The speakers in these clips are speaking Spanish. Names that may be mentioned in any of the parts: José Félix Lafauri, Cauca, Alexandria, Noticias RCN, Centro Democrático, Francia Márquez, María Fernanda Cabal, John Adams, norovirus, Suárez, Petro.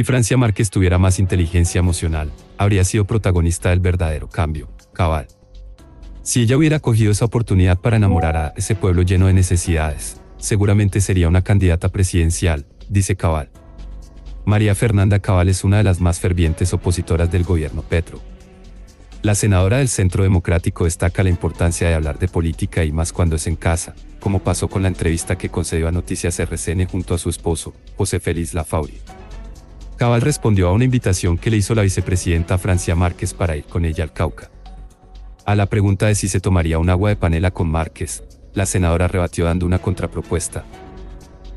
Si Francia Márquez tuviera más inteligencia emocional, habría sido protagonista del verdadero cambio, Cabal. Si ella hubiera cogido esa oportunidad para enamorar a ese pueblo lleno de necesidades, seguramente sería una candidata presidencial, dice Cabal. María Fernanda Cabal es una de las más fervientes opositoras del gobierno Petro. La senadora del Centro Democrático destaca la importancia de hablar de política y más cuando es en casa, como pasó con la entrevista que concedió a Noticias RCN junto a su esposo, José Félix Lafauri. Cabal respondió a una invitación que le hizo la vicepresidenta Francia Márquez para ir con ella al Cauca. A la pregunta de si se tomaría un agua de panela con Márquez, la senadora rebatió dando una contrapropuesta.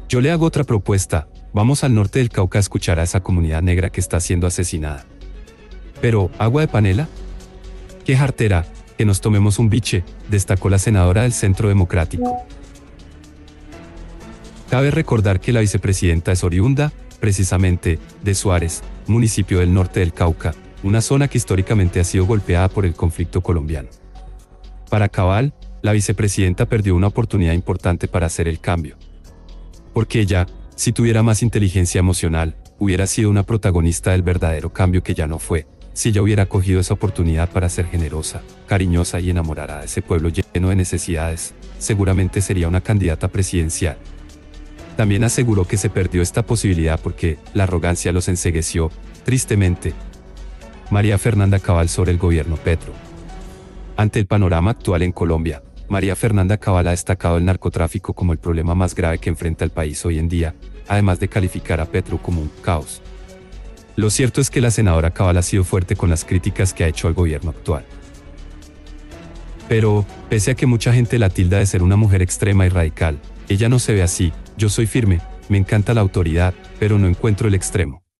Yo le hago otra propuesta, vamos al norte del Cauca a escuchar a esa comunidad negra que está siendo asesinada. Pero, ¿agua de panela? ¡Qué jartera, que nos tomemos un biche!, destacó la senadora del Centro Democrático. Cabe recordar que la vicepresidenta es oriunda, precisamente, de Suárez, municipio del norte del Cauca, una zona que históricamente ha sido golpeada por el conflicto colombiano. Para Cabal, la vicepresidenta perdió una oportunidad importante para hacer el cambio. Porque ella, si tuviera más inteligencia emocional, hubiera sido una protagonista del verdadero cambio que ya no fue, si ella hubiera cogido esa oportunidad para ser generosa, cariñosa y enamorar a ese pueblo lleno de necesidades, seguramente sería una candidata presidencial. También aseguró que se perdió esta posibilidad porque la arrogancia los encegueció, tristemente. María Fernanda Cabal sobre el gobierno Petro. Ante el panorama actual en Colombia, María Fernanda Cabal ha destacado el narcotráfico como el problema más grave que enfrenta el país hoy en día, además de calificar a Petro como un caos. Lo cierto es que la senadora Cabal ha sido fuerte con las críticas que ha hecho al gobierno actual. Pero, pese a que mucha gente la tilda de ser una mujer extrema y radical, ella no se ve así. Yo soy firme, me encanta la autoridad, pero no encuentro el extremo.